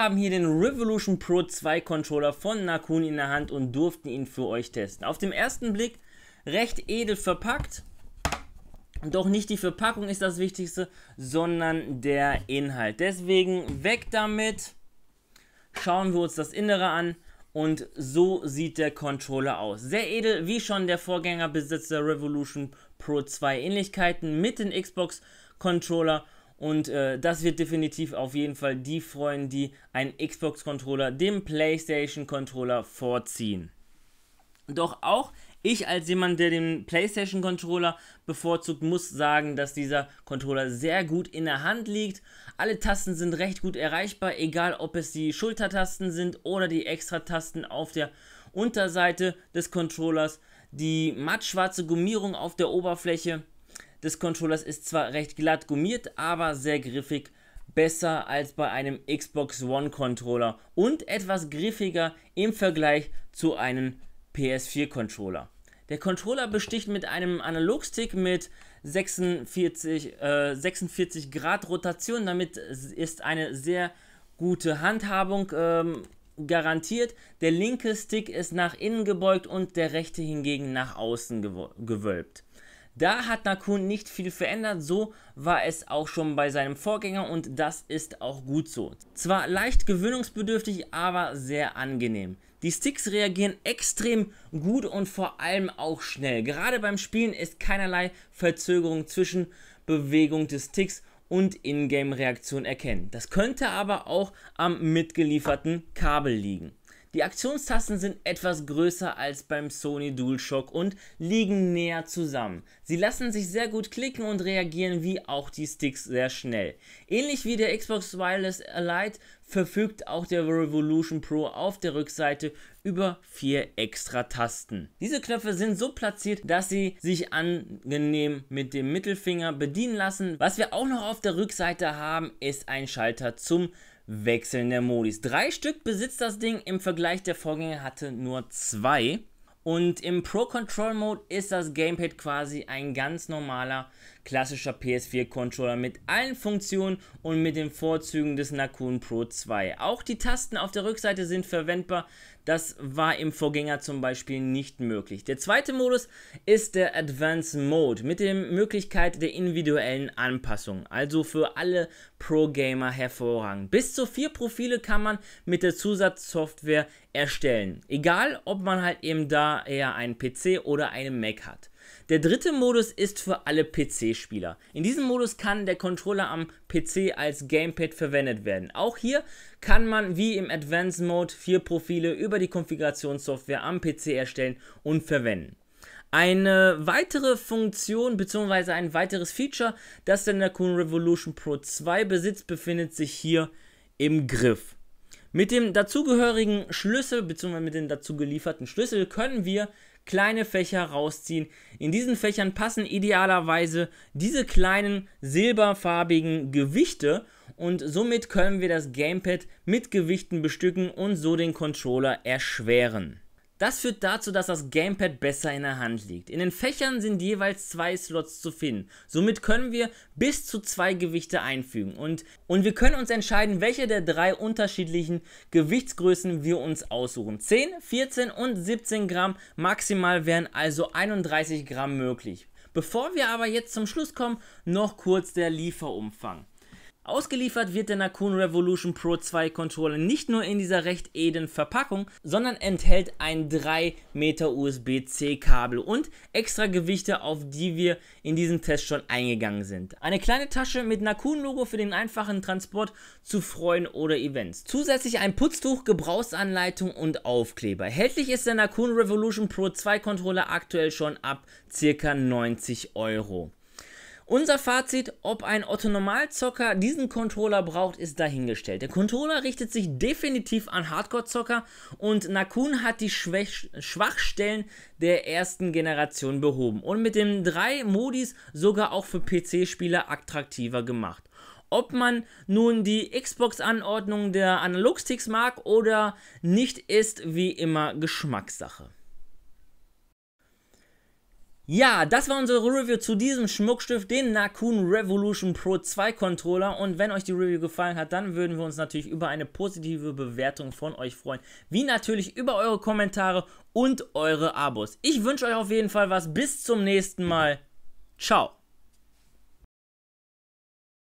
haben hier den Revolution Pro 2 Controller von Nacon in der Hand und durften ihn für euch testen. Auf den ersten Blick recht edel verpackt. Doch nicht die Verpackung ist das Wichtigste, sondern der Inhalt. Deswegen weg damit, schauen wir uns das Innere an und so sieht der Controller aus. Sehr edel, wie schon der Vorgänger besitzt der Revolution Pro 2 Ähnlichkeiten mit dem Xbox Controller und das wird definitiv auf jeden Fall die freuen, die einen Xbox Controller dem PlayStation Controller vorziehen. Doch auch ich als jemand, der den PlayStation Controller bevorzugt, muss sagen, dass dieser Controller sehr gut in der Hand liegt. Alle Tasten sind recht gut erreichbar, egal ob es die Schultertasten sind oder die Extra-Tasten auf der Unterseite des Controllers. Die mattschwarze Gummierung auf der Oberfläche des Controllers ist zwar recht glatt gummiert, aber sehr griffig. Besser als bei einem Xbox One Controller und etwas griffiger im Vergleich zu einem PS4-Controller. Der Controller besticht mit einem Analogstick mit 46 Grad Rotation, damit ist eine sehr gute Handhabung garantiert. Der linke Stick ist nach innen gebeugt und der rechte hingegen nach außen gewölbt. Da hat Nacon nicht viel verändert, so war es auch schon bei seinem Vorgänger und das ist auch gut so. Zwar leicht gewöhnungsbedürftig, aber sehr angenehm. Die Sticks reagieren extrem gut und vor allem auch schnell. Gerade beim Spielen ist keinerlei Verzögerung zwischen Bewegung des Sticks und Ingame-Reaktion erkennen. Das könnte aber auch am mitgelieferten Kabel liegen. Die Aktionstasten sind etwas größer als beim Sony DualShock und liegen näher zusammen. Sie lassen sich sehr gut klicken und reagieren wie auch die Sticks sehr schnell. Ähnlich wie der Xbox Wireless Lite verfügt auch der Revolution Pro auf der Rückseite über 4 extra Tasten. Diese Knöpfe sind so platziert, dass sie sich angenehm mit dem Mittelfinger bedienen lassen. Was wir auch noch auf der Rückseite haben, ist ein Schalter zum Wechseln der Modis. 3 Stück besitzt das Ding, im Vergleich der Vorgänger hatte nur 2. Und im Pro Control Mode ist das Gamepad quasi ein ganz normaler, klassischer PS4-Controller mit allen Funktionen und mit den Vorzügen des Nacon Pro 2. Auch die Tasten auf der Rückseite sind verwendbar, das war im Vorgänger zum Beispiel nicht möglich. Der zweite Modus ist der Advanced Mode mit der Möglichkeit der individuellen Anpassung, also für alle Pro-Gamer hervorragend. Bis zu 4 Profile kann man mit der Zusatzsoftware erstellen, egal ob man halt eben da eher einen PC oder einen Mac hat. Der dritte Modus ist für alle PC-Spieler. In diesem Modus kann der Controller am PC als Gamepad verwendet werden. Auch hier kann man wie im Advanced Mode 4 Profile über die Konfigurationssoftware am PC erstellen und verwenden. Eine weitere Funktion bzw. ein weiteres Feature, das der Nacon Revolution Pro 2 besitzt, befindet sich hier im Griff. Mit dem dazugehörigen Schlüssel bzw. mit dem dazu gelieferten Schlüssel können wir kleine Fächer rausziehen. In diesen Fächern passen idealerweise diese kleinen silberfarbigen Gewichte und somit können wir das Gamepad mit Gewichten bestücken und so den Controller erschweren. Das führt dazu, dass das Gamepad besser in der Hand liegt. In den Fächern sind jeweils 2 Slots zu finden. Somit können wir bis zu 2 Gewichte einfügen. Und wir können uns entscheiden, welche der 3 unterschiedlichen Gewichtsgrößen wir uns aussuchen. 10, 14 und 17 Gramm maximal wären also 31 Gramm möglich. Bevor wir aber jetzt zum Schluss kommen, noch kurz der Lieferumfang. Ausgeliefert wird der Nacon Revolution Pro 2 Controller nicht nur in dieser recht edlen Verpackung, sondern enthält ein 3 Meter USB-C Kabel und extra Gewichte, auf die wir in diesem Test schon eingegangen sind. Eine kleine Tasche mit Nacon Logo für den einfachen Transport zu Freuden oder Events. Zusätzlich ein Putztuch, Gebrauchsanleitung und Aufkleber. Erhältlich ist der Nacon Revolution Pro 2 Controller aktuell schon ab ca. 90 €. Unser Fazit, ob ein Otto-Normal-Zocker diesen Controller braucht, ist dahingestellt. Der Controller richtet sich definitiv an Hardcore-Zocker und Nacon hat die Schwachstellen der ersten Generation behoben und mit den 3 Modis sogar auch für PC-Spieler attraktiver gemacht. Ob man nun die Xbox-Anordnung der Analogsticks mag oder nicht, ist wie immer Geschmackssache. Ja, das war unsere Review zu diesem Schmuckstück, den Nacon Revolution Pro 2 Controller. Und wenn euch die Review gefallen hat, dann würden wir uns natürlich über eine positive Bewertung von euch freuen. Wie natürlich über eure Kommentare und eure Abos. Ich wünsche euch auf jeden Fall was. Bis zum nächsten Mal. Ciao.